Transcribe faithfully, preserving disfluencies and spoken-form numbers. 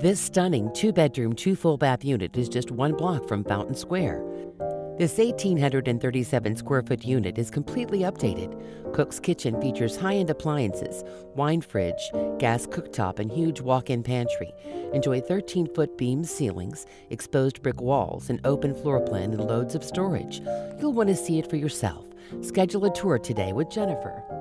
This stunning two-bedroom, two-full-bath unit is just one block from Fountain Square. This one thousand eight hundred thirty-seven square foot unit is completely updated. Cook's kitchen features high-end appliances, wine fridge, gas cooktop, and huge walk-in pantry. Enjoy thirteen foot beam ceilings, exposed brick walls, an open floor plan, and loads of storage. You'll want to see it for yourself. Schedule a tour today with Jennifer.